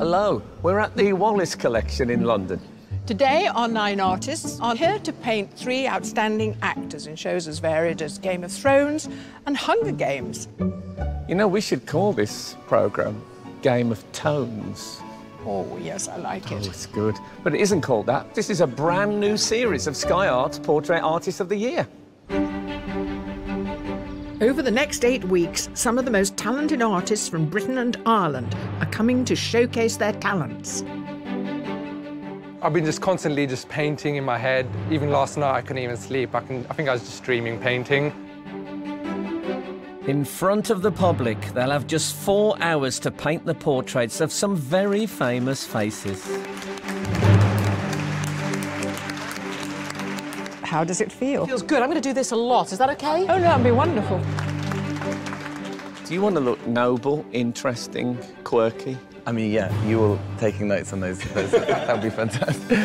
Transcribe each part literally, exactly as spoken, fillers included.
Hello, we're at the Wallace Collection in London. Today, our nine artists are here to paint three outstanding actors in shows as varied as Game of Thrones and Hunger Games. You know, we should call this programme Game of Tones. Oh, yes, I like it. Oh, it's good. But it isn't called that. This is a brand new series of Sky Arts Portrait Artists of the Year. Over the next eight weeks, some of the most talented artists from Britain and Ireland are coming to showcase their talents. I've been just constantly just painting in my head. Even last night, I couldn't even sleep. I, can, I think I was just dreaming painting. In front of the public, they'll have just four hours to paint the portraits of some very famous faces. How does it feel? It feels good. I'm going to do this a lot. Is that OK? Oh, no, that'd be wonderful. Do you want to look noble, interesting, quirky? I mean, yeah, you all taking notes on those. those that would be fantastic.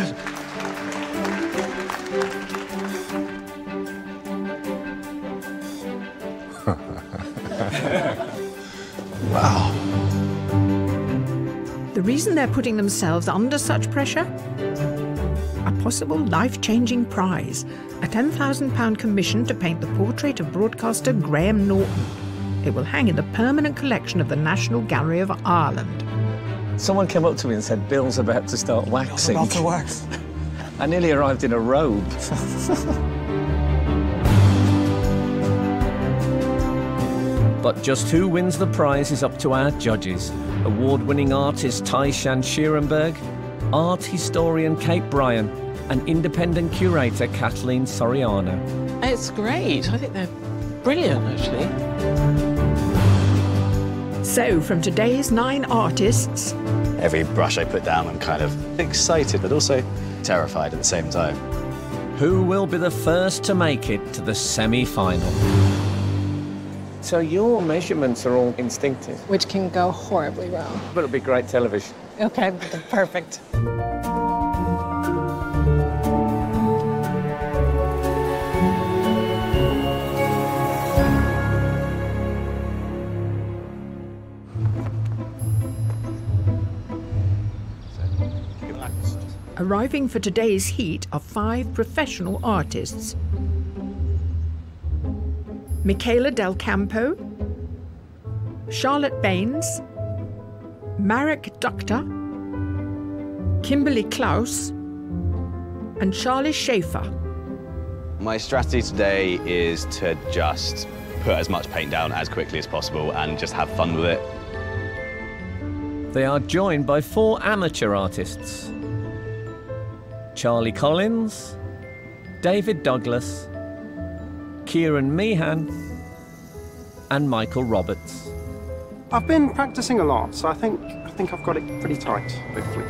Wow. The reason they're putting themselves under such pressure? A possible life-changing prize, a ten thousand pound commission to paint the portrait of broadcaster Graham Norton. It will hang in the permanent collection of the National Gallery of Ireland. Someone came up to me and said, Bill's about to start waxing. Bill's about to wax. I nearly arrived in a robe. But just who wins the prize is up to our judges. Award-winning artist Tai-Shan Schierenberg, art historian Kate Bryan, and independent curator Kathleen Soriano. It's great. I think they're brilliant, actually. So, from today's nine artists... Every brush I put down, I'm kind of excited, but also terrified at the same time. Who will be the first to make it to the semi-final? So your measurements are all instinctive? Which can go horribly wrong. But it'll be great television. OK, perfect. Arriving for today's heat are five professional artists. Michela Del Campo, Charlotte Baines, Marek Ducter, Kimberly Klaus, and Charlie Schaefer. My strategy today is to just put as much paint down as quickly as possible and just have fun with it. They are joined by four amateur artists. Charlie Collins, David Douglas, Kieran Meehan and Michael Roberts. I've been practising a lot, so I think, I think I've got it pretty tight, hopefully.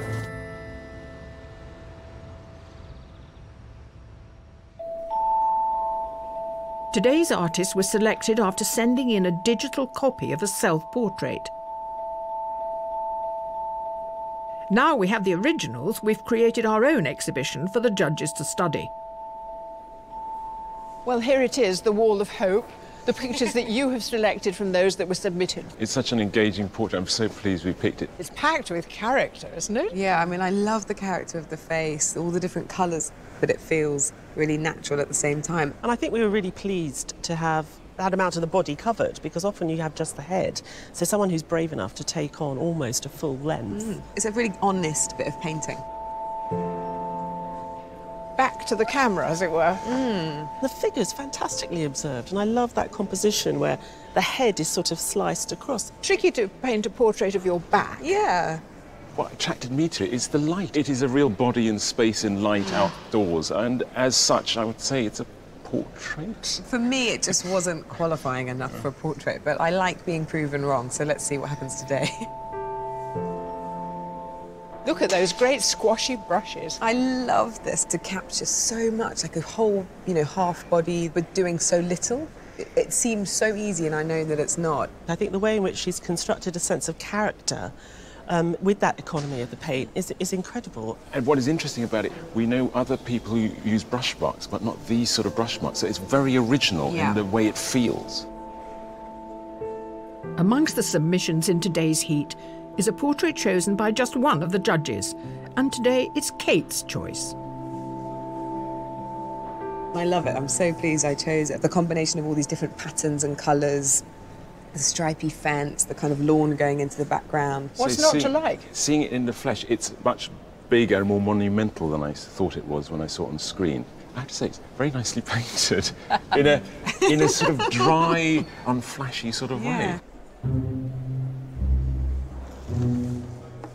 Today's artists were selected after sending in a digital copy of a self-portrait. Now we have the originals, we've created our own exhibition for the judges to study. Well, here it is, the Wall of Hope, the pictures that you have selected from those that were submitted. It's such an engaging portrait. I'm so pleased we picked it. It's packed with character, isn't it? Yeah, I mean, I love the character of the face, all the different colours, but it feels really natural at the same time. And I think we were really pleased to have that amount of the body covered, because often you have just the head. So someone who's brave enough to take on almost a full length. Mm. It's a really honest bit of painting. Back to the camera, as it were. Mm. The figure's fantastically observed, and I love that composition where the head is sort of sliced across. Tricky to paint a portrait of your back. Yeah. What attracted me to it is the light. It is a real body in space in light outdoors, and as such, I would say it's a portrait. For me, it just wasn't qualifying enough for a portrait, but I like being proven wrong, so let's see what happens today. Look at those great squashy brushes. I love this to capture so much, like a whole, you know, half body, but doing so little. It, it seems so easy, and I know that it's not. I think the way in which she's constructed a sense of character um, with that economy of the paint is, is incredible. And what is interesting about it, we know other people who use brush marks, but not these sort of brush marks. So it's very original yeah. in the way it feels. Amongst the submissions in today's heat, is a portrait chosen by just one of the judges, and today it's Kate's choice. I love it. I'm so pleased I chose it. The combination of all these different patterns and colours, the stripy fence, the kind of lawn going into the background. What's not to like? Seeing it in the flesh, it's much bigger and more monumental than I thought it was when I saw it on screen. I have to say, it's very nicely painted in a in a sort of dry, unflashy sort of yeah. way.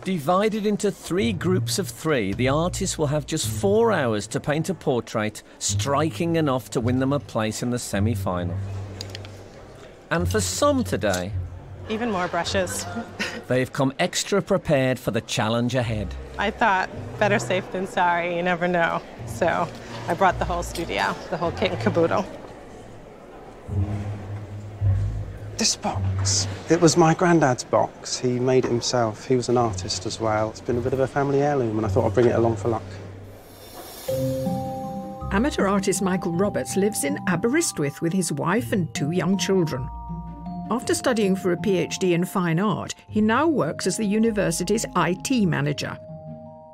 Divided into three groups of three, the artist will have just four hours to paint a portrait striking enough to win them a place in the semi-final. And for some today... Even more brushes. They've come extra prepared for the challenge ahead. I thought, better safe than sorry, you never know. So I brought the whole studio, the whole kit and caboodle. This box, it was my granddad's box. He made it himself. He was an artist as well. It's been a bit of a family heirloom, and I thought I'd bring it along for luck. Amateur artist Michael Roberts lives in Aberystwyth with his wife and two young children. After studying for a PhD in fine art, he now works as the university's I T manager.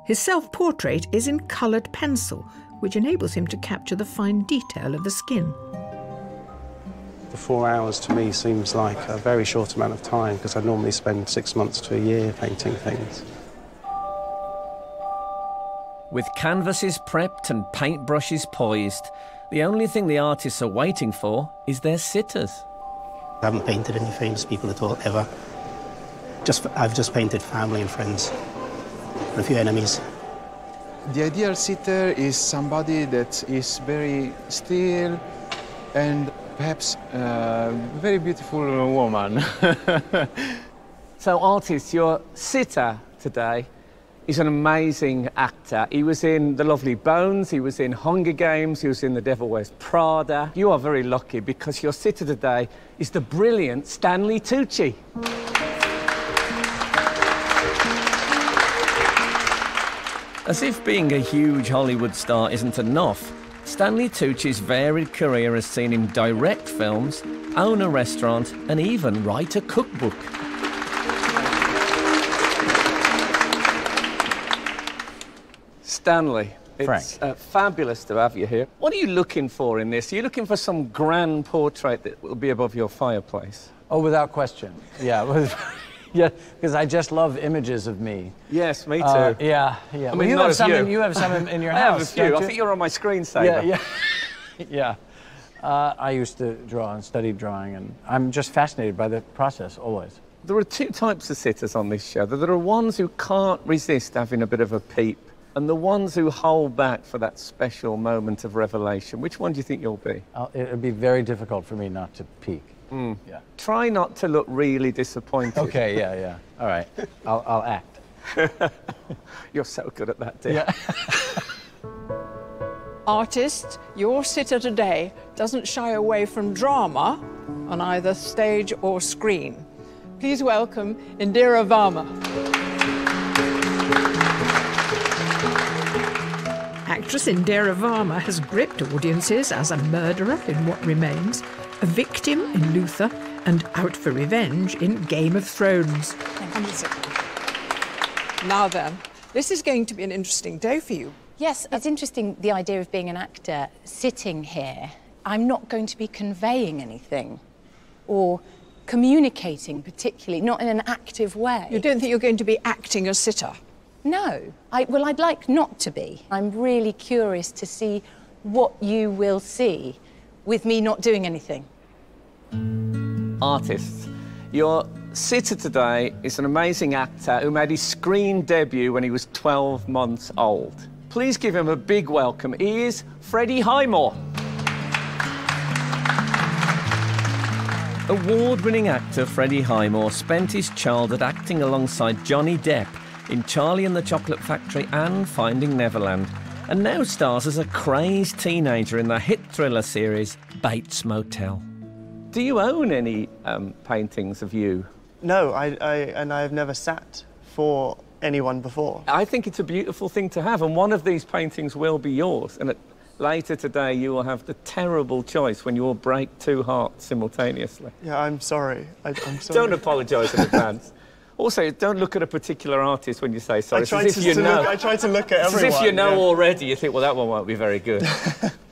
His self-portrait is in coloured pencil, which enables him to capture the fine detail of the skin. The four hours to me seems like a very short amount of time because I normally spend six months to a year painting things. With canvases prepped and paintbrushes poised, the only thing the artists are waiting for is their sitters. I haven't painted any famous people at all, ever. Just, I've just painted family and friends, and a few enemies. The ideal sitter is somebody that is very still and perhaps a uh, very beautiful woman. So, artist, your sitter today is an amazing actor. He was in The Lovely Bones, he was in Hunger Games, he was in The Devil Wears Prada. You are very lucky because your sitter today is the brilliant Stanley Tucci. As if being a huge Hollywood star isn't enough, Stanley Tucci's varied career has seen him direct films, own a restaurant, and even write a cookbook. Stanley, it's uh, fabulous to have you here. What are you looking for in this? Are you looking for some grand portrait that will be above your fireplace? Oh, without question. Yeah. Yeah, because I just love images of me. Yes, me too. Uh, yeah, yeah. I mean, well, you, have some you. In, you have some in, in your I house. I have a few. I think you're on my screensaver. Yeah, yeah. yeah. Uh, I used to draw and study drawing, and I'm just fascinated by the process always. There are two types of sitters on this show. There are ones who can't resist having a bit of a peep, and the ones who hold back for that special moment of revelation. Which one do you think you'll be? I'll, it'd be very difficult for me not to peek. Mm. Yeah. Try not to look really disappointed. Okay, yeah, yeah. All right. I'll, I'll act. You're so good at that, dear. Yeah. Artist, your sitter today doesn't shy away from drama on either stage or screen. Please welcome Indira Varma. Actress Indira Varma has gripped audiences as a murderer in What Remains, a victim in Luther, and out for revenge in Game of Thrones. Now then, this is going to be an interesting day for you. Yes, it's interesting, the idea of being an actor sitting here. I'm not going to be conveying anything or communicating particularly, not in an active way. You don't think you're going to be acting a sitter? No. I, well, I'd like not to be. I'm really curious to see what you will see with me not doing anything. Artists, your sitter today is an amazing actor who made his screen debut when he was twelve months old. Please give him a big welcome. He is Freddie Highmore. Award-winning actor Freddie Highmore spent his childhood acting alongside Johnny Depp in Charlie and the Chocolate Factory and Finding Neverland, and now stars as a crazed teenager in the hit thriller series Bates Motel. Do you own any um, paintings of you? No, I, I, and I've never sat for anyone before. I think it's a beautiful thing to have, and one of these paintings will be yours. And at, later today, you will have the terrible choice when you will break two hearts simultaneously. Yeah, I'm sorry. I, I'm sorry. Don't apologise in advance. Also, don't look at a particular artist when you say sorry. I it's tried as if to, you to know. Look, I try to look at it's everyone. As if you know yeah. already, you think, well, that one won't be very good.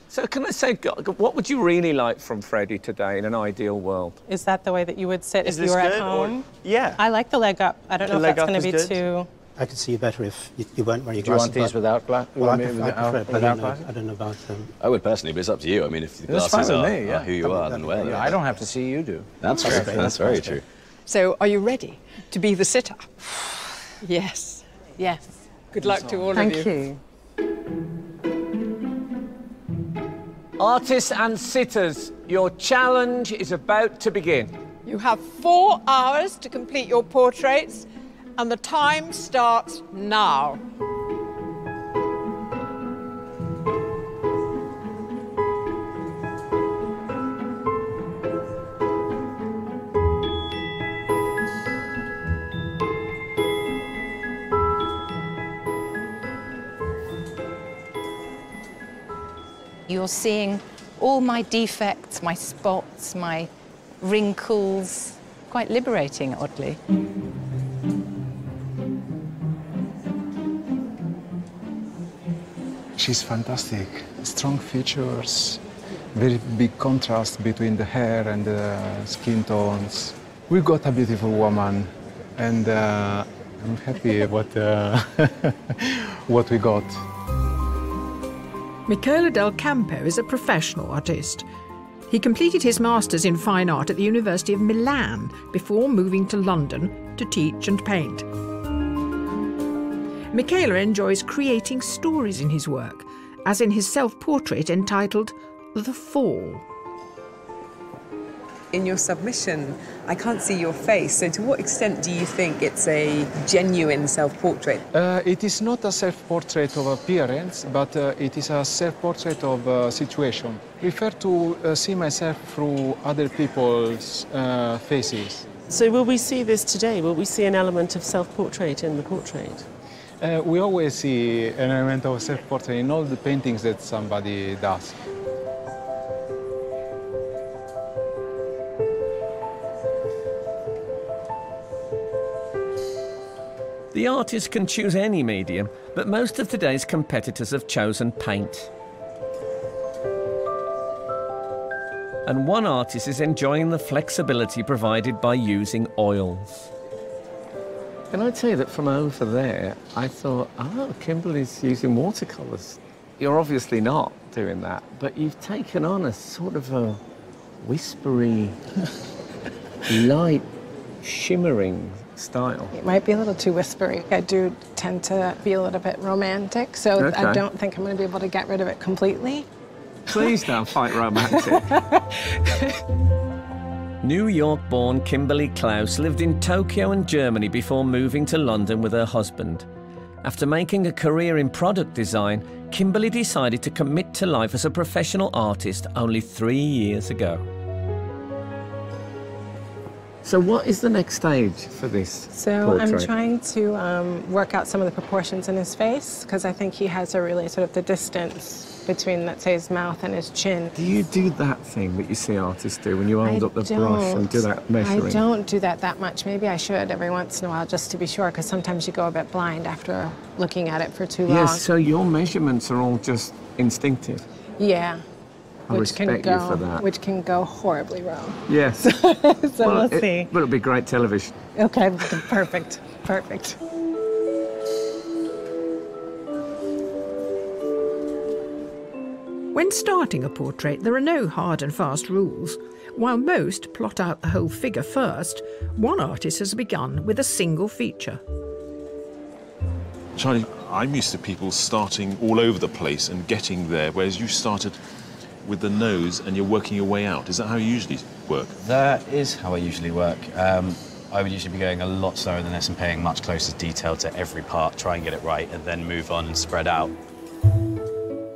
So can I say, what would you really like from Freddie today in an ideal world? Is that the way that you would sit Is if you were at home? Or, yeah. I like the leg up. I don't the know if that's going to be good. too... I could see you better if you, you weren't wearing your glasses. Do you want these without glasses? Well, I, mean, I, I prefer it, but I don't, know, I don't know about them. I would personally, but it's up to you. I mean, if the glasses are, me, yeah. are who you are, then well. Yeah, I don't have to see you do. That's, that's, that's, that's very true. true. So, are you ready to be the sitter? Yes. Yes. Good luck to all Thank of you. Thank you. Artists and sitters, your challenge is about to begin. You have four hours to complete your portraits, and the time starts now. You're seeing all my defects, my spots, my wrinkles. Quite liberating, oddly. She's fantastic. Strong features, very big contrast between the hair and the skin tones. We got a beautiful woman, and uh, I'm happy what uh, what we got. Michela Del Campo is a professional artist. He completed his master's in fine art at the University of Milan before moving to London to teach and paint. Michela enjoys creating stories in his work, as in his self-portrait entitled The Fall. In your submission, I can't see your face, so to what extent do you think it's a genuine self-portrait? Uh, it is not a self-portrait of appearance, but uh, it is a self-portrait of uh, situation. I prefer to uh, see myself through other people's uh, faces. So will we see this today? Will we see an element of self-portrait in the portrait? Uh, we always see an element of self-portrait in all the paintings that somebody does. The artist can choose any medium, but most of today's competitors have chosen paint. And one artist is enjoying the flexibility provided by using oils. Can I tell you that from over there, I thought, oh, Kimberly's using watercolours. You're obviously not doing that, but you've taken on a sort of a whispery, light, shimmering style. It might be a little too whispery. I do tend to be a little bit romantic, so okay. I don't think I'm going to be able to get rid of it completely. Please don't fight romantic. New York-born Kimberly Klaus lived in Tokyo and Germany before moving to London with her husband. After making a career in product design, Kimberly decided to commit to life as a professional artist only three years ago. So what is the next stage for this So portrait? I'm trying to um, work out some of the proportions in his face, because I think he has a really sort of the distance between, let's say, his mouth and his chin. Do you do that thing that you see artists do when you hold I up the don't. brush and do that measuring? I don't do that that much. Maybe I should every once in a while, just to be sure, because sometimes you go a bit blind after looking at it for too long. Yes, yeah, so your measurements are all just instinctive? Yeah. I which respect can go, you for that. Which can go horribly wrong. Yes. so well, we'll it, see. But it'll be great television. Okay, perfect, perfect. When starting a portrait, there are no hard and fast rules. While most plot out the whole figure first, one artist has begun with a single feature. Charlie, I'm used to people starting all over the place and getting there, whereas you started with the nose and you're working your way out. Is that how you usually work? That is how I usually work. Um, I would usually be going a lot slower than this and paying much closer detail to every part, try and get it right, and then move on and spread out.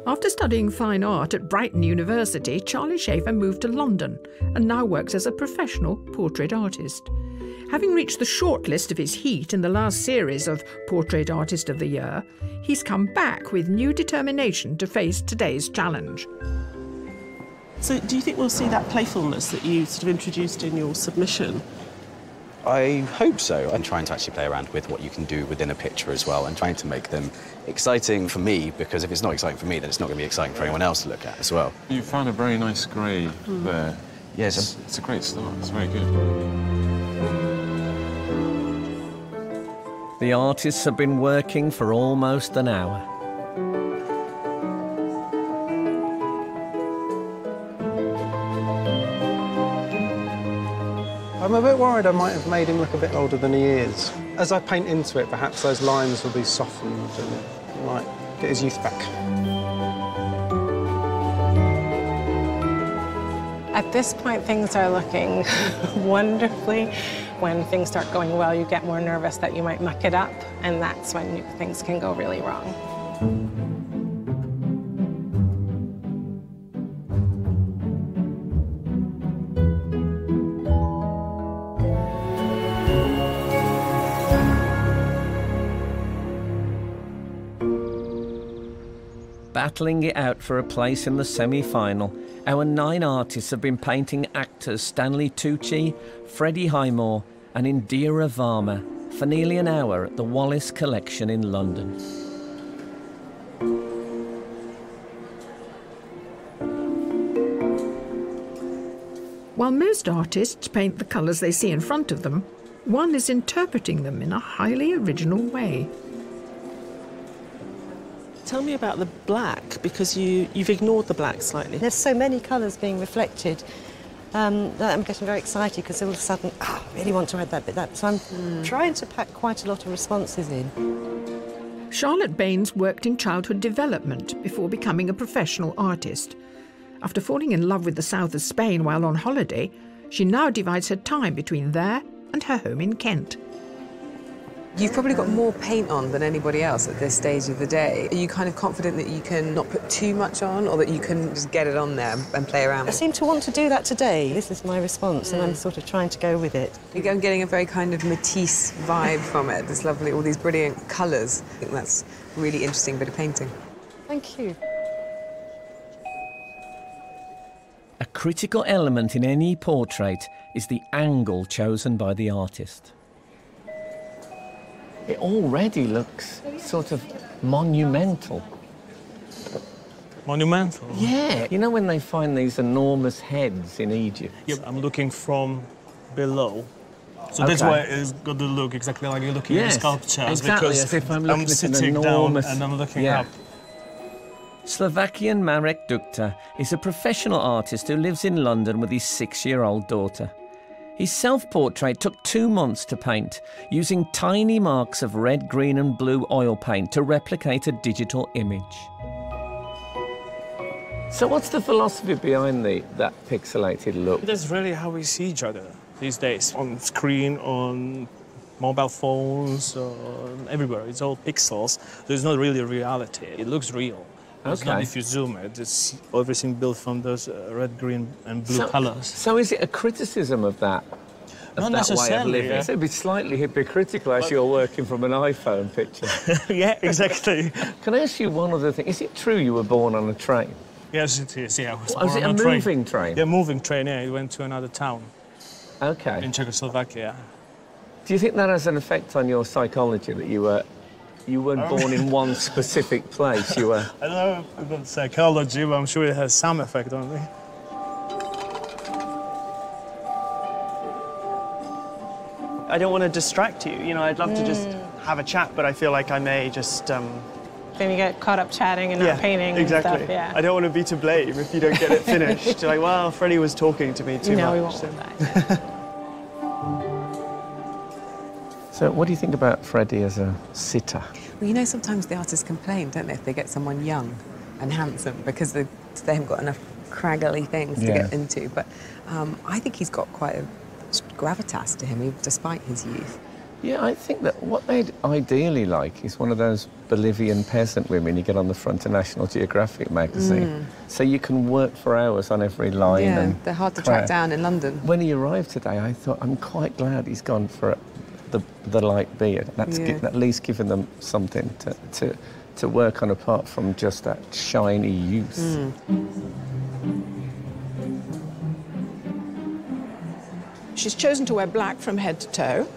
After studying fine art at Brighton University, Charlie Schaefer moved to London and now works as a professional portrait artist. Having reached the shortlist of his heat in the last series of Portrait Artist of the Year, he's come back with new determination to face today's challenge. So do you think we'll see that playfulness that you sort of introduced in your submission I hope so. I'm trying to actually play around with what you can do within a picture as well, and trying to make them exciting for me, because if it's not exciting for me, then it's not going to be exciting for anyone else to look at as well. You found a very nice grey mm. there. Yes. It's, it's a great start. It's very good. The artists have been working for almost an hour. I'm a bit worried I might have made him look a bit older than he is. As I paint into it, perhaps those lines will be softened and he might get his youth back. At this point, things are looking wonderfully. When things start going well, you get more nervous that you might muck it up, and that's when you, things can go really wrong. Battling it out for a place in the semi-final, our nine artists have been painting actors Stanley Tucci, Freddie Highmore and Indira Varma for nearly an hour at the Wallace Collection in London. While most artists paint the colours they see in front of them, one is interpreting them in a highly original way. Tell me about the black, because you, you've ignored the black slightly. There's so many colours being reflected um, that I'm getting very excited, because all of a sudden, oh, I really want to add that bit, that. So I'm mm. trying to pack quite a lot of responses in. Charlotte Baines worked in childhood development before becoming a professional artist. After falling in love with the south of Spain while on holiday, she now divides her time between there and her home in Kent. You've probably got more paint on than anybody else at this stage of the day. Are you kind of confident that you can not put too much on, or that you can just get it on there and play around with it? I seem to want to do that today. This is my response, mm. and I'm sort of trying to go with it. I'm getting a very kind of Matisse vibe from it. This lovely, all these brilliant colours. I think that's a really interesting bit of painting. Thank you. A critical element in any portrait is the angle chosen by the artist. It already looks sort of monumental. Monumental? Yeah. You know when they find these enormous heads in Egypt? Yeah, I'm looking from below. So okay. That's why it's got to look exactly like you're looking yes, at a sculpture. Exactly, because as if I'm, looking I'm at sitting an enormous... down and I'm looking yeah. up. Slovakian Marek Ducter is a professional artist who lives in London with his six-year-old daughter. His self-portrait took two months to paint, using tiny marks of red, green and blue oil paint to replicate a digital image. So what's the philosophy behind the, that pixelated look? That's really how we see each other these days, on screen, on mobile phones, on everywhere. It's all pixels. There's not really a reality. It looks real. Okay. It's not if you zoom it, it's everything built from those uh, red, green and blue so, colours. So is it a criticism of that? Of not that necessarily, way of living? Yeah. So it'd be slightly hypocritical as but... you're working from an iPhone picture. Yeah, exactly. Can I ask you one other thing? Is it true you were born on a train? Yes, it is, yeah. Was, oh, was it a, a moving train? train? Yeah, moving train, yeah. It went to another town. OK. In Czechoslovakia. Do you think that has an effect on your psychology, that you were... You weren't born in one specific place, you were... I don't know about psychology, but I'm sure it has some effect on me. I don't want to distract you, you know, I'd love mm. to just have a chat, but I feel like I may just... Um... Then you get caught up chatting and yeah, not painting exactly. and stuff, yeah. I don't want to be to blame if you don't get it finished. Like, well, Freddie was talking to me too no, much. No, we won't so. That, yeah. So what do you think about Freddie as a sitter? Well, you know, sometimes the artists complain, don't they, if they get someone young and handsome, because they, they haven't got enough craggly things yeah. to get into. But um, I think he's got quite a gravitas to him, despite his youth. Yeah, I think that what they'd ideally like is one of those Bolivian peasant women you get on the front of National Geographic magazine. Mm. So you can work for hours on every line. Yeah, and they're hard to track down in London. When he arrived today, I thought, I'm quite glad he's gone for a The, the light beard. That's yeah. at least giving them something to, to, to work on apart from just that shiny youth. Mm. She's chosen to wear black from head to toe.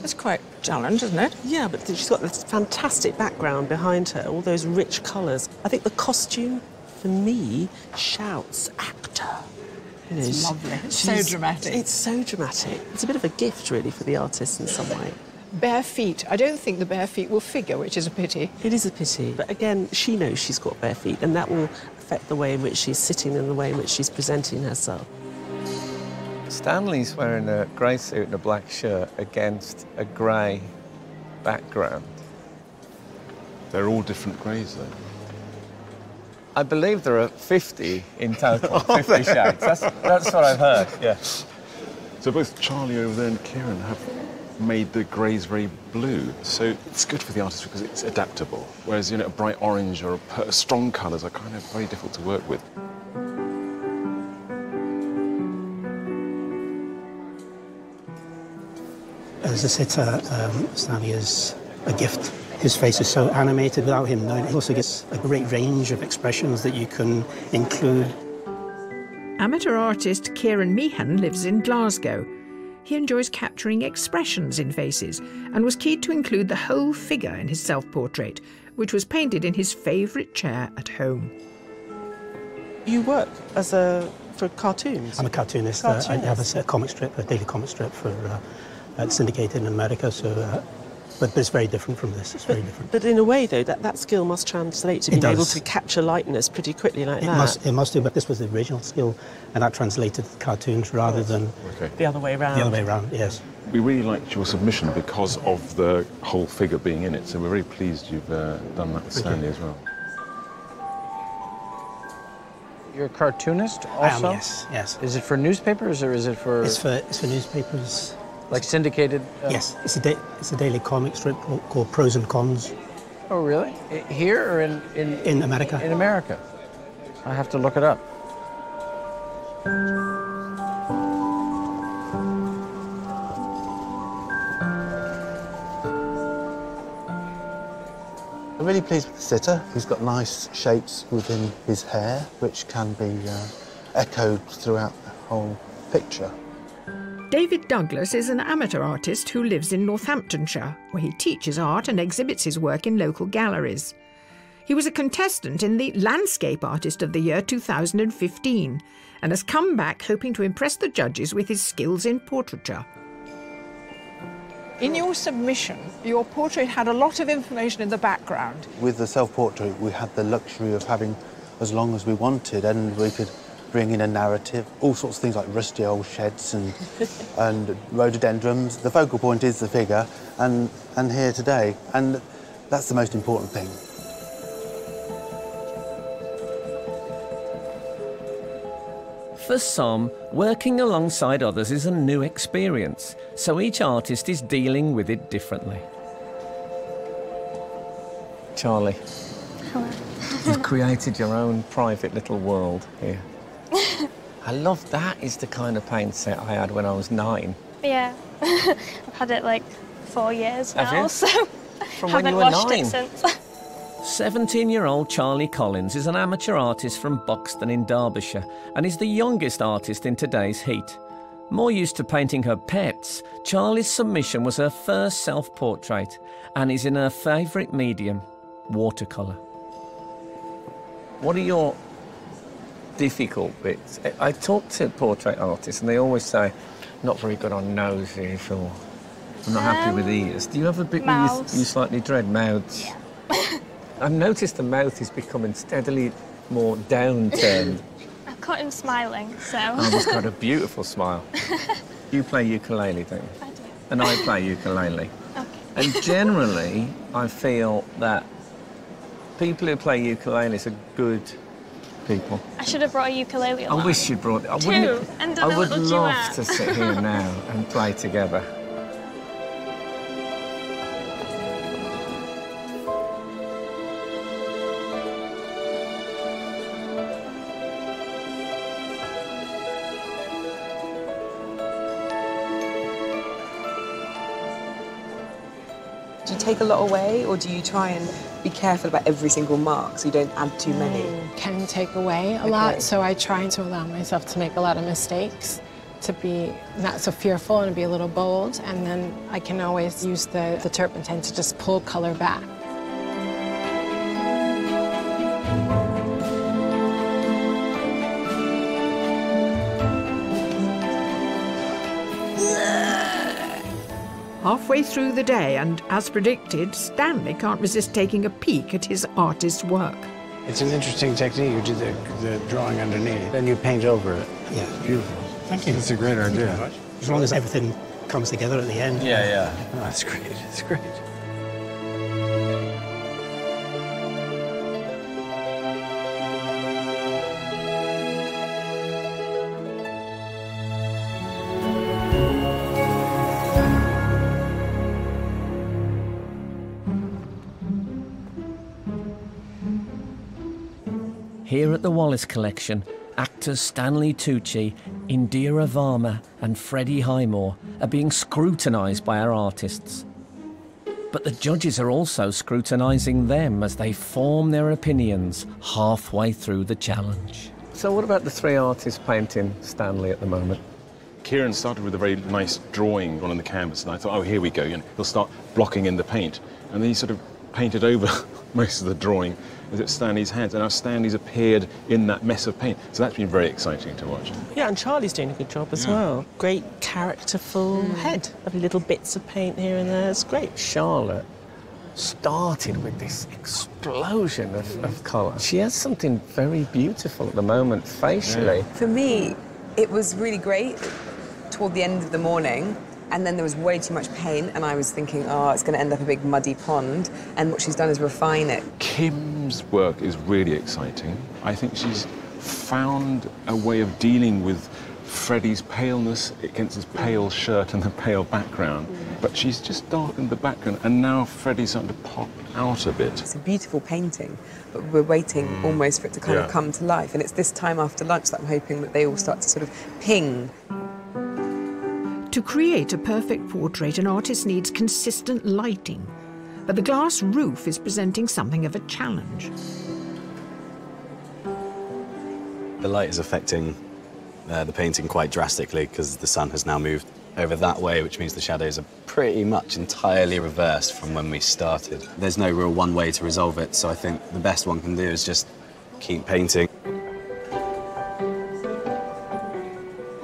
That's quite a challenge, isn't it? Yeah, but she's got this fantastic background behind her, all those rich colours. I think the costume, for me, shouts actor. You know, it's lovely. It's so dramatic. It's so dramatic. It's a bit of a gift, really, for the artist in some way. Bare feet. I don't think the bare feet will figure, which is a pity. It is a pity. But again, she knows she's got bare feet, and that will affect the way in which she's sitting and the way in which she's presenting herself. Stanley's wearing a grey suit and a black shirt against a grey background. They're all different greys, though. I believe there are fifty in total, fifty shades. That's, that's what I've heard, yeah. So both Charlie over there and Kieran have made the greys very blue, so it's good for the artist because it's adaptable, whereas, you know, a bright orange or a strong colours are kind of very difficult to work with. As a sitter, um, Stanley is a gift. His face is so animated without him knowing. He also gets a great range of expressions that you can include. Amateur artist Kieran Meehan lives in Glasgow. He enjoys capturing expressions in faces and was keen to include the whole figure in his self-portrait, which was painted in his favourite chair at home. You work as a... for cartoons? I'm a cartoonist. cartoonist. Uh, I have a, a comic strip, a daily comic strip for... Uh, It's syndicated in America, so, uh, but it's very different from this. It's very but, different. But in a way, though, that, that skill must translate to being able to capture likeness pretty quickly like it that. Must, it must do, but this was the original skill, and that translated to cartoons rather than... Okay. The other way around. The other way around, yes. We really liked your submission because of the whole figure being in it, so we're very pleased you've uh, done that with Stanley as well. You're a cartoonist also? I am, yes, yes. Is it for newspapers, or is it for...? It's for, it's for newspapers. Like syndicated? Um... Yes, it's a, it's a daily comic strip called Pros and Cons. Oh, really? Here or in, in... In America. In America. I have to look it up. I'm really pleased with the sitter. He's got nice shapes within his hair, which can be uh, echoed throughout the whole picture. David Douglas is an amateur artist who lives in Northamptonshire, where he teaches art and exhibits his work in local galleries. He was a contestant in the Landscape Artist of the Year two thousand fifteen and has come back hoping to impress the judges with his skills in portraiture. In your submission, your portrait had a lot of information in the background. With the self-portrait, we had the luxury of having as long as we wanted, and we could bring in a narrative, all sorts of things like rusty old sheds and, and rhododendrons. The focal point is the figure, and, and here today, and that's the most important thing. For some, working alongside others is a new experience, so each artist is dealing with it differently. Charlie. Hello. You've created your own private little world here. I love that. It's the kind of paint set I had when I was nine. Yeah, I've had it like four years now. Have you? So from when you were nine? Since. seventeen-year-old Charlie Collins is an amateur artist from Buxton in Derbyshire and is the youngest artist in today's heat. More used to painting her pets, Charlie's submission was her first self-portrait and is in her favourite medium, watercolour. What are your difficult bits? I talk to portrait artists and they always say, not very good on noses, or I'm not um, happy with ears. Do you have a bit mouth. where you, you slightly dread mouths? Yeah. I've noticed the mouth is becoming steadily more downturned. I caught him smiling, so... Oh, he's got a beautiful smile. You play ukulele, don't you? I do. And I play ukulele. Okay. And generally, I feel that people who play ukuleles are good people. I should have brought a ukulele along. I wish you brought... I Two, and I would love duet. to sit here now and play together. Do you take a lot away, or do you try and be careful about every single mark so you don't add too many? Mm, can take away a okay. lot, so I try to allow myself to make a lot of mistakes. to be not so fearful and be a little bold, and then I can always use the, the turpentine to just pull color back. Halfway through the day, and as predicted, Stanley can't resist taking a peek at his artist's work. It's an interesting technique. You do the, the drawing underneath, then you paint over it. Yeah, beautiful. Thank you. It's a great idea. Thank you very much. As long as everything comes together at the end. Yeah, yeah. Oh, that's great. It's great. Here at the Wallace Collection, actors Stanley Tucci, Indira Varma and Freddie Highmore are being scrutinised by our artists. But the judges are also scrutinising them as they form their opinions halfway through the challenge. So what about the three artists painting Stanley at the moment? Kieran started with a very nice drawing on the canvas, and I thought, oh, here we go, you know, he'll start blocking in the paint. And then he sort of painted over most of the drawing as it's Stanley's hands, and now Stanley's appeared in that mess of paint. So that's been very exciting to watch. Yeah, and Charlie's doing a good job as yeah. well. Great characterful mm. head. Lovely little bits of paint here and there. It's great. Charlotte started with this explosion of, of colour. She has something very beautiful at the moment facially. Yeah. For me, it was really great toward the end of the morning. And then there was way too much paint, and I was thinking, oh, it's going to end up a big muddy pond. And what she's done is refine it. Kim's work is really exciting. I think she's found a way of dealing with Freddie's paleness against his pale shirt and the pale background. Mm. But she's just darkened the background, and now Freddie's starting to pop out a bit. It's a beautiful painting, but we're waiting mm. almost for it to kind yeah. of come to life. And it's this time after lunch that I'm hoping that they all start to sort of ping. To create a perfect portrait, an artist needs consistent lighting, but the glass roof is presenting something of a challenge. The light is affecting uh, the painting quite drastically because the sun has now moved over that way, which means the shadows are pretty much entirely reversed from when we started. There's no real one way to resolve it, so I think the best one can do is just keep painting.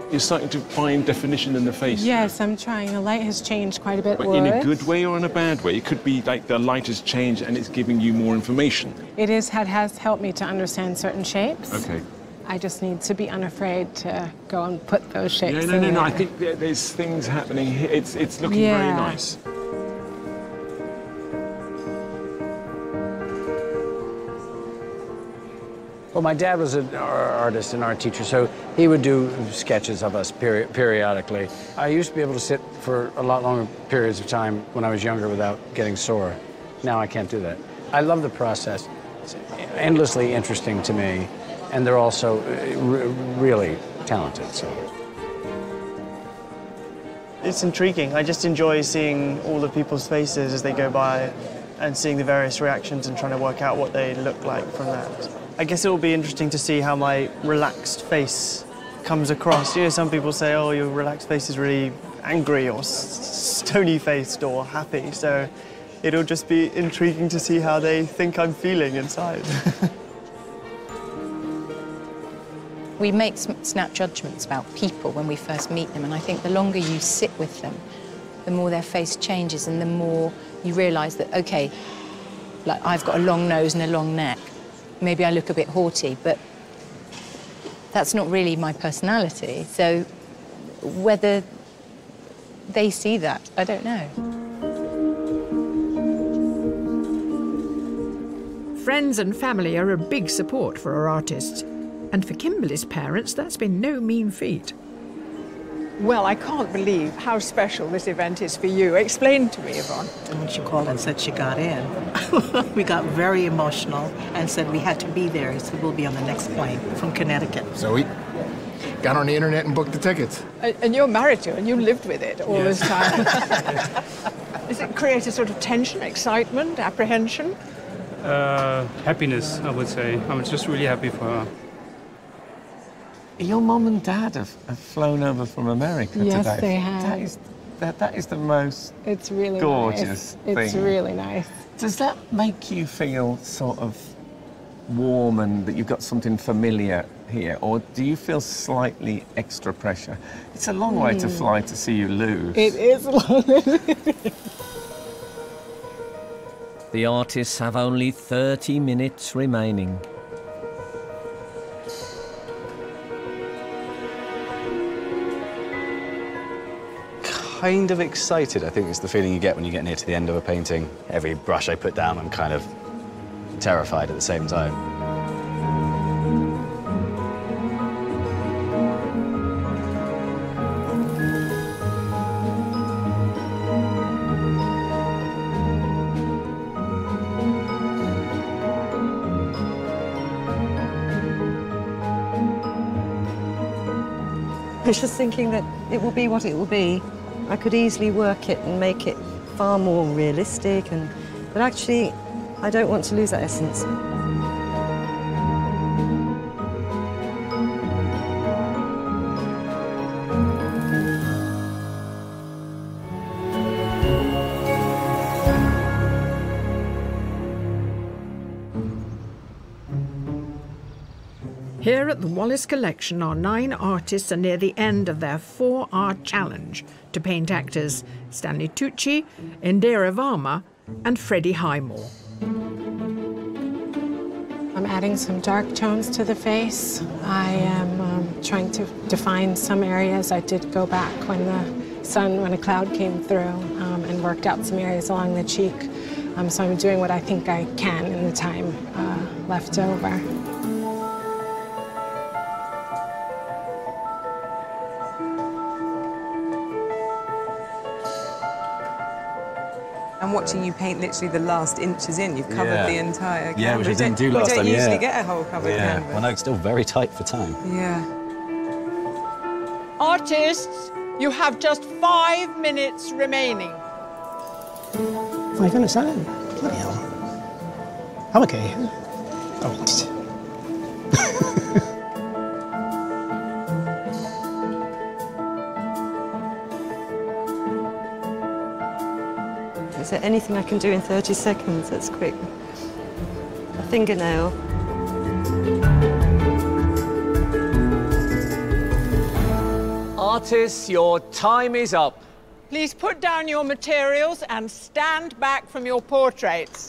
You're starting to find definition in the face. Yes, I'm trying. The light has changed quite a bit. But worse. In a good way or in a bad way? It could be like the light has changed and it's giving you more information. It is, it has helped me to understand certain shapes. OK. I just need to be unafraid to go and put those shapes no, no, in No, no, no, I think there's things happening here. It's, it's looking yeah. very nice. Well, my dad was an artist and art teacher, so he would do sketches of us peri periodically. I used to be able to sit for a lot longer periods of time when I was younger without getting sore. Now I can't do that. I love the process. It's endlessly interesting to me, and they're also really talented. So. It's intriguing. I just enjoy seeing all the people's faces as they go by and seeing the various reactions and trying to work out what they look like from that. I guess it will be interesting to see how my relaxed face comes across. You know, some people say, oh, your relaxed face is really angry or stony-faced or happy. So it'll just be intriguing to see how they think I'm feeling inside. We make snap judgments about people when we first meet them, and I think the longer you sit with them, the more their face changes and the more you realise that, OK, like, I've got a long nose and a long neck. Maybe I look a bit haughty, but that's not really my personality. So whether they see that, I don't know. Friends and family are a big support for our artists. And for Kimberly's parents, that's been no mean feat. Well, I can't believe how special this event is for you. Explain to me, Yvonne. And when she called and said she got in, we got very emotional and said we had to be there, so we'll be on the next plane from Connecticut. So we got on the internet and booked the tickets. And, and you're married to it, and you lived with it all yes. this time. Does it create a sort of tension, excitement, apprehension? Uh, happiness, I would say. I was just really happy for her. Your mum and dad have, have flown over from America yes, today. Yes, they have. That is, that, that is the most it's really gorgeous nice. thing. It's really nice. Does that make you feel sort of warm and that you've got something familiar here, or do you feel slightly extra pressure? It's a long mm. way to fly to see you lose. It is long. The artists have only thirty minutes remaining. Kind of excited, I think, is the feeling you get when you're getting near to the end of a painting. Every brush I put down, I'm kind of terrified at the same time. I was just thinking that it will be what it will be. I could easily work it and make it far more realistic, and but actually, I don't want to lose that essence. Here at the Wallace Collection our nine artists are near the end of their four-hour challenge to paint actors Stanley Tucci, Indira Varma and Freddie Highmore. I'm adding some dark tones to the face. I am um, trying to define some areas. I did go back when the sun, when a cloud came through um, and worked out some areas along the cheek. Um, so I'm doing what I think I can in the time uh, left over. I'm watching you paint literally the last inches in. You've covered yeah. the entire canvas. Yeah, which we didn't do last time, yeah. We don't usually yeah. get a whole covered yeah. canvas. Well, no, it's still very tight for time. Yeah. Artists, you have just five minutes remaining. Five minutes time? Bloody hell. I'm OK. Oh. Is there anything I can do in thirty seconds that's quick? A fingernail. Artists, your time is up. Please put down your materials and stand back from your portraits.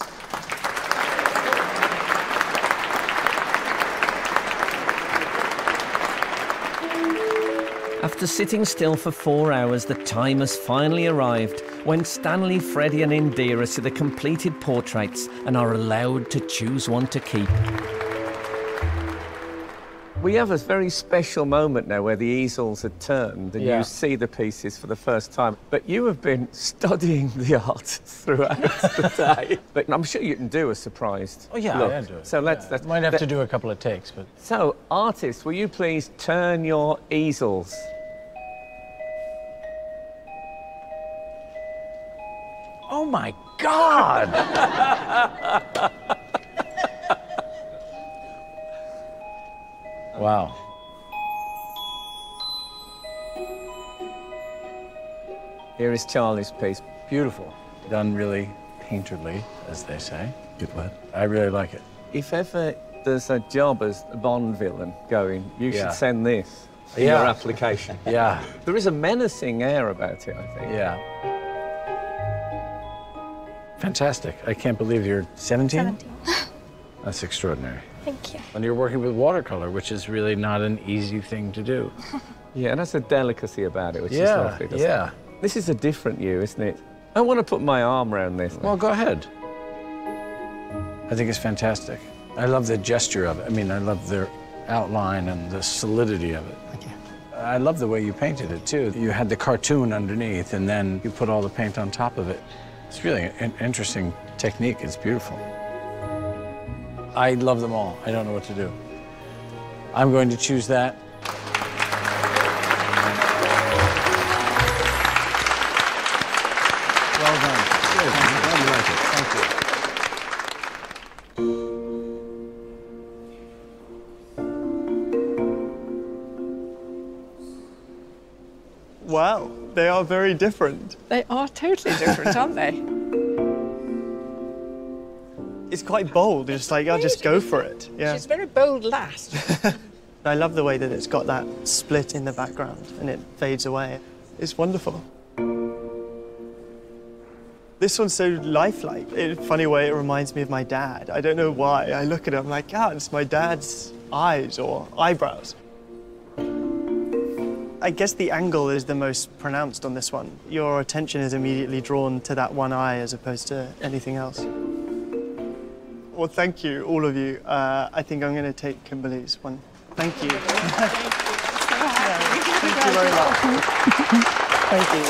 After sitting still for four hours, the time has finally arrived when Stanley, Freddie and Indira see the completed portraits and are allowed to choose one to keep. We have a very special moment now where the easels are turned and yeah. you see the pieces for the first time. But you have been studying the art throughout the day. But I'm sure you can do a surprised Oh, yeah, look. I can do it. So let's, yeah. let's, Might have let's, to do a couple of takes, but... So, artists, will you please turn your easels? Oh, my God! Wow. Here is Charlie's piece. Beautiful. Done really painterly, as they say. Good word. I really like it. If ever there's a job as a Bond villain going, you yeah. should send this in yeah. your application. yeah. There is a menacing air about it, I think. Yeah. Fantastic. I can't believe you're seventeen? seventeen. That's extraordinary. Thank you. And you're working with watercolor, which is really not an easy thing to do. yeah, and that's a delicacy about it, which yeah, is lovely, doesn't yeah. it? This is a different you, isn't it? I want to put my arm around this. Well, go ahead. I think it's fantastic. I love the gesture of it. I mean, I love the outline and the solidity of it. Thank you. I love the way you painted it, too. You had the cartoon underneath, and then you put all the paint on top of it. It's really an interesting technique. It's beautiful. I love them all. I don't know what to do. I'm going to choose that. Well done. Good. I'm glad you like it. Thank you. are very different. They are totally different, aren't they? It's quite bold. It's like, I'll just go for it. Yeah. She's a very bold lass. I love the way that it's got that split in the background and it fades away. It's wonderful. This one's so lifelike. In a funny way, it reminds me of my dad. I don't know why. I look at it, I'm like, ah, it's my dad's eyes or eyebrows. I guess the angle is the most pronounced on this one. Your attention is immediately drawn to that one eye as opposed to anything else. Well, thank you, all of you. Uh, I think I'm going to take Kimberly's one. Thank you. Thank you. So happy. Thank you very much. Thank you.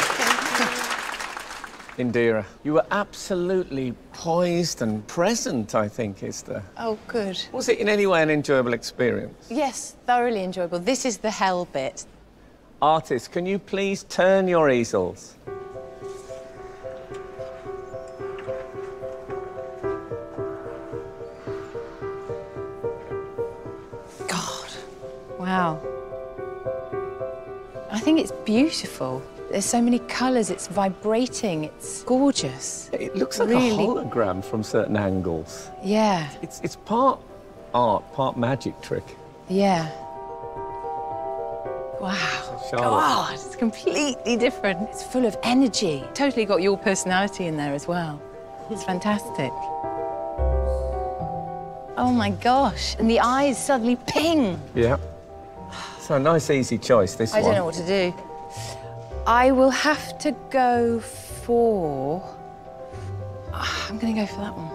Indira, you were absolutely poised and present, I think, is the... Oh, good. Was it in any way an enjoyable experience? Yes, thoroughly enjoyable. This is the hell bit. Artists, can you please turn your easels? Wow. I think it's beautiful. There's so many colours, it's vibrating, it's gorgeous. It looks like really... a hologram from certain angles. Yeah. It's, it's part art, part magic trick. Yeah. Wow. Charlotte. God, it's completely different. It's full of energy. Totally got your personality in there as well. It's fantastic. Oh, my gosh. And the eyes suddenly ping. Yeah. So a nice, easy choice, this I one. I don't know what to do. I will have to go for... Oh, I'm going to go for that one.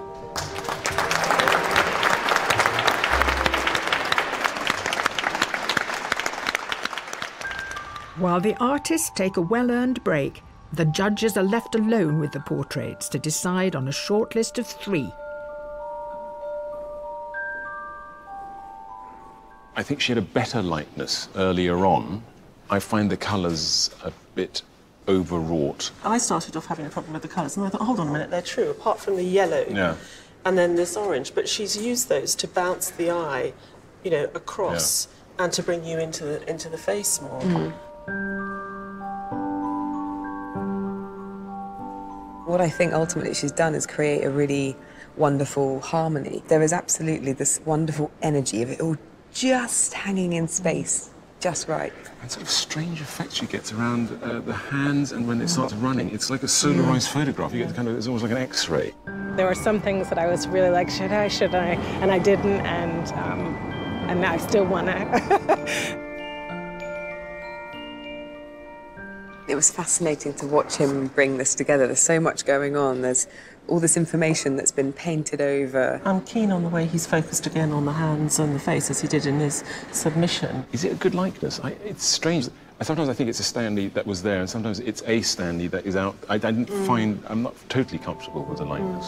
While the artists take a well-earned break, the judges are left alone with the portraits to decide on a short list of three. I think she had a better lightness earlier on. I find the colours a bit overwrought. I started off having a problem with the colours, and I thought, hold on a minute, they're true, apart from the yellow yeah. and then this orange. But she's used those to bounce the eye, you know, across yeah. and to bring you into the, into the face more. Mm. What I think ultimately she's done is create a really wonderful harmony. There is absolutely this wonderful energy of it all just hanging in space, just right. And sort of strange effects you get around uh, the hands, and when it starts running, it's like a solarised yeah. photograph. You get the kind of, it's almost like an X-ray. There were some things that I was really like, should I, should I? And I didn't, and, um, and now I still want to. It was fascinating to watch him bring this together. There's so much going on. There's all this information that's been painted over. I'm keen on the way he's focused again on the hands and the face, as he did in his submission. Is it a good likeness? I, it's strange. Sometimes I think it's a Stanley that was there, and sometimes it's a Stanley that is out. I, I didn't mm. find... I'm not totally comfortable with the likeness.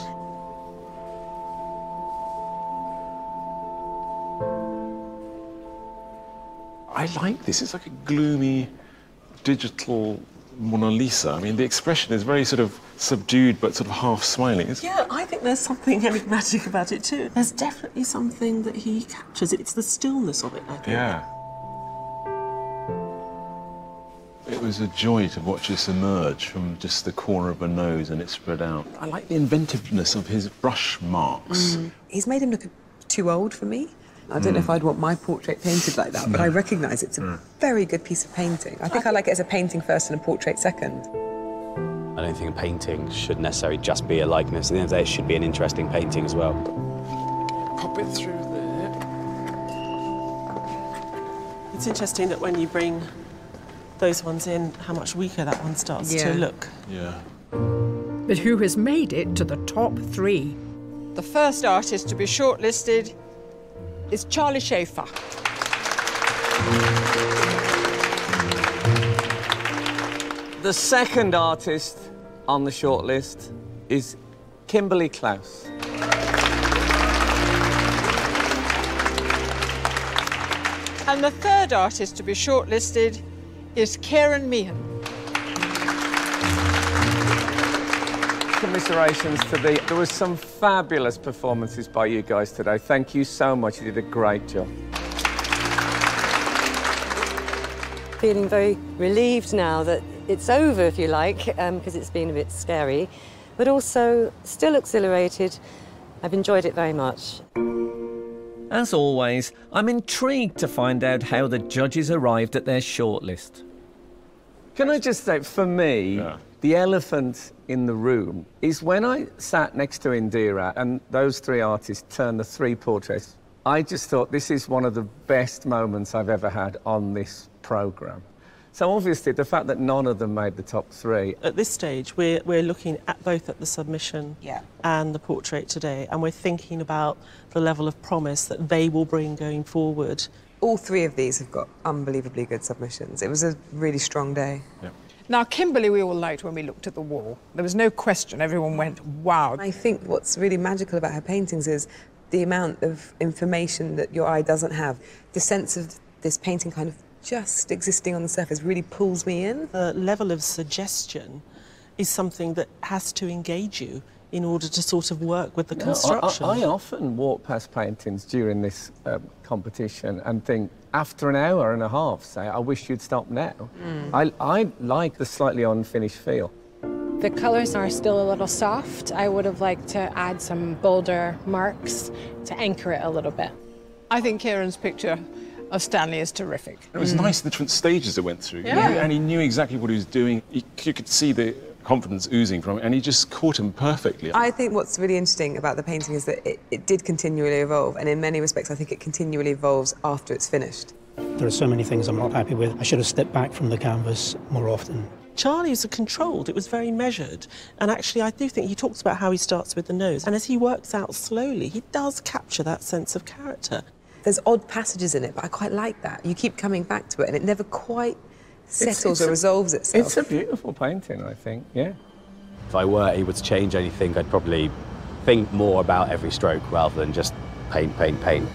Mm. I like this. It's like a gloomy, digital Mona Lisa. I mean, the expression is very sort of subdued, but sort of half-smiling. Yeah, I think there's something enigmatic about it, too. There's definitely something that he captures. It's the stillness of it, I think. Yeah. It was a joy to watch this emerge from just the corner of a nose and it spread out. I like the inventiveness of his brush marks. Mm. He's made him look too old for me. I don't mm. know if I'd want my portrait painted like that, but I recognise it's a mm. very good piece of painting. I think I like it as a painting first and a portrait second. I don't think a painting should necessarily just be a likeness. At the end of the day, it should be an interesting painting as well. Pop it through there. It's interesting that when you bring those ones in, how much weaker that one starts yeah. to look. Yeah. But who has made it to the top three? The first artist to be shortlisted is Charlie Schaefer. The second artist on the shortlist is Kimberly Klaus. And the third artist to be shortlisted is Kieran Meehan. Commiserations to the... There were some fabulous performances by you guys today. Thank you so much. You did a great job. feeling very relieved now that it's over, if you like, because um, it's been a bit scary, but also still exhilarated. I've enjoyed it very much. As always, I'm intrigued to find out how the judges arrived at their shortlist. Can I just say, for me, yeah. the elephant in the room is when I sat next to Indira and those three artists turned the three portraits, I just thought this is one of the best moments I've ever had on this programme. So obviously, the fact that none of them made the top three. At this stage, we're, we're looking at both at the submission yeah. and the portrait today, and we're thinking about the level of promise that they will bring going forward. All three of these have got unbelievably good submissions. It was a really strong day. Yeah. Now, Kimberly, we all liked when we looked at the wall. There was no question. Everyone went, wow. I think what's really magical about her paintings is the amount of information that your eye doesn't have. The sense of this painting kind of just existing on the surface really pulls me in. The level of suggestion is something that has to engage you in order to sort of work with the no, construction. I, I often walk past paintings during this um, competition and think, after an hour and a half, say, I wish you'd stop now. Mm. I, I like the slightly unfinished feel. The colours are still a little soft. I would have liked to add some bolder marks to anchor it a little bit. I think Kieran's picture of Stanley is terrific. It was mm. nice, the different stages it went through, yeah. and he knew exactly what he was doing. You could see the confidence oozing from it, and he just caught him perfectly. I think what's really interesting about the painting is that it, it did continually evolve, and in many respects, I think it continually evolves after it's finished. There are so many things I'm not happy with. I should have stepped back from the canvas more often. Charlie's controlled, it was very measured, and actually I do think he talks about how he starts with the nose, and as he works out slowly, he does capture that sense of character. There's odd passages in it, but I quite like that. You keep coming back to it, and it never quite settles it's, it's or a, resolves itself. It's a beautiful painting, I think, yeah. If I were able to change anything, I'd probably think more about every stroke rather than just paint, paint, paint.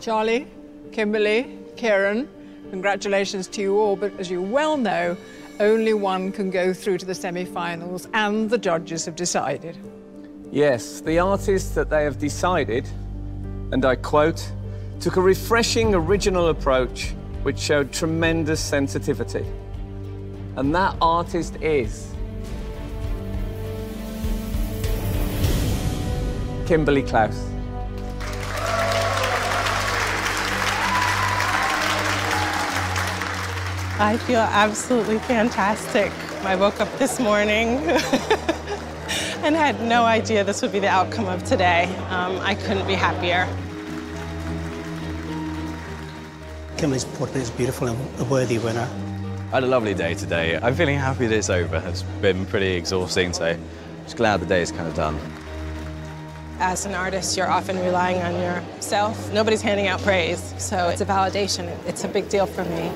Charlie, Kimberly, Kieran, congratulations to you all, but as you well know, only one can go through to the semi-finals, and the judges have decided. Yes, the artists that they have decided, and I quote, took a refreshing, original approach which showed tremendous sensitivity. And that artist is Kimberly Klaus. I feel absolutely fantastic. I woke up this morning and had no idea this would be the outcome of today. Um, I couldn't be happier. Kimberly's portrait is beautiful and a worthy winner. I had a lovely day today. I'm feeling happy that it's over. It's been pretty exhausting, so I'm just glad the day is kind of done. As an artist, you're often relying on yourself. Nobody's handing out praise, so it's a validation. It's a big deal for me.